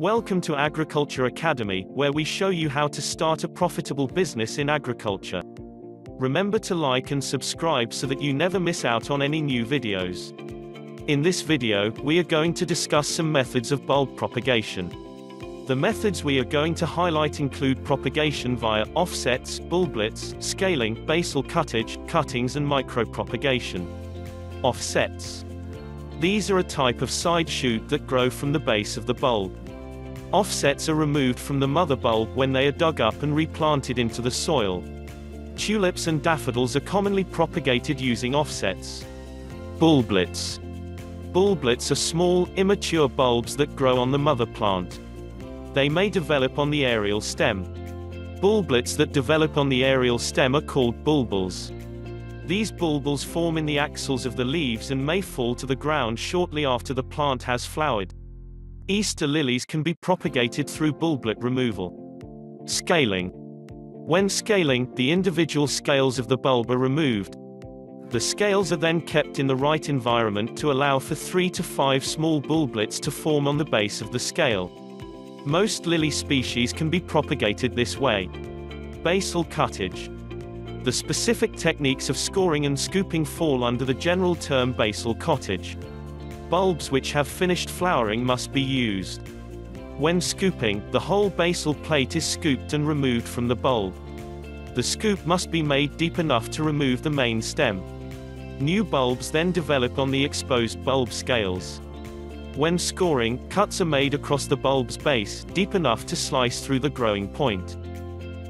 Welcome to Agriculture Academy, where we show you how to start a profitable business in agriculture. Remember to like and subscribe so that you never miss out on any new videos. In this video, we are going to discuss some methods of bulb propagation. The methods we are going to highlight include propagation via offsets, bulblets, scaling, basal cuttage, cuttings and micropropagation. Offsets. These are a type of side shoot that grow from the base of the bulb. Offsets are removed from the mother bulb when they are dug up and replanted into the soil. Tulips and daffodils are commonly propagated using offsets. Bulblets. Bulblets are small, immature bulbs that grow on the mother plant. They may develop on the aerial stem. Bulblets that develop on the aerial stem are called bulbils. These bulbils form in the axils of the leaves and may fall to the ground shortly after the plant has flowered. Easter lilies can be propagated through bulblet removal. Scaling. When scaling, the individual scales of the bulb are removed. The scales are then kept in the right environment to allow for 3 to 5 small bulblets to form on the base of the scale. Most lily species can be propagated this way. Basal cuttage. The specific techniques of scoring and scooping fall under the general term basal cuttage. Bulbs which have finished flowering must be used. When scooping, the whole basal plate is scooped and removed from the bulb. The scoop must be made deep enough to remove the main stem. New bulbs then develop on the exposed bulb scales. When scoring, cuts are made across the bulb's base, deep enough to slice through the growing point.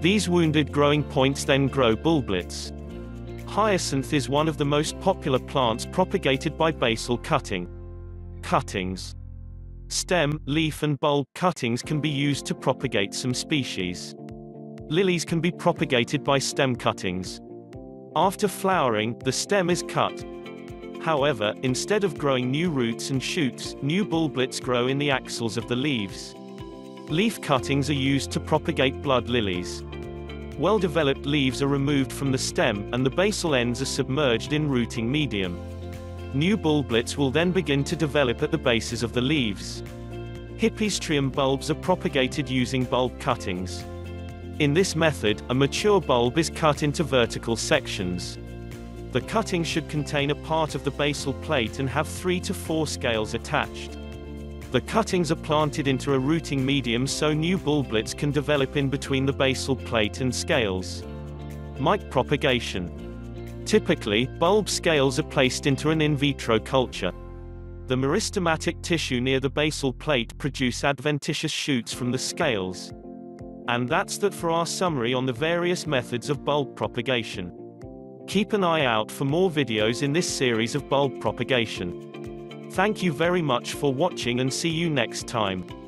These wounded growing points then grow bulblets. Hyacinth is one of the most popular plants propagated by basal cutting. Cuttings. Stem, leaf and bulb cuttings can be used to propagate some species. Lilies can be propagated by stem cuttings. After flowering, the stem is cut. However, instead of growing new roots and shoots, new bulblets grow in the axils of the leaves. Leaf cuttings are used to propagate blood lilies. Well-developed leaves are removed from the stem, and the basal ends are submerged in rooting medium. New bulblets will then begin to develop at the bases of the leaves. Hippeastrum bulbs are propagated using bulb cuttings. In this method, a mature bulb is cut into vertical sections. The cutting should contain a part of the basal plate and have 3 to 4 scales attached. The cuttings are planted into a rooting medium so new bulblets can develop in between the basal plate and scales. Micropropagation. Typically, bulb scales are placed into an in vitro culture. The meristematic tissue near the basal plate produce adventitious shoots from the scales. And that's that for our summary on the various methods of bulb propagation. Keep an eye out for more videos in this series of bulb propagation. Thank you very much for watching and see you next time.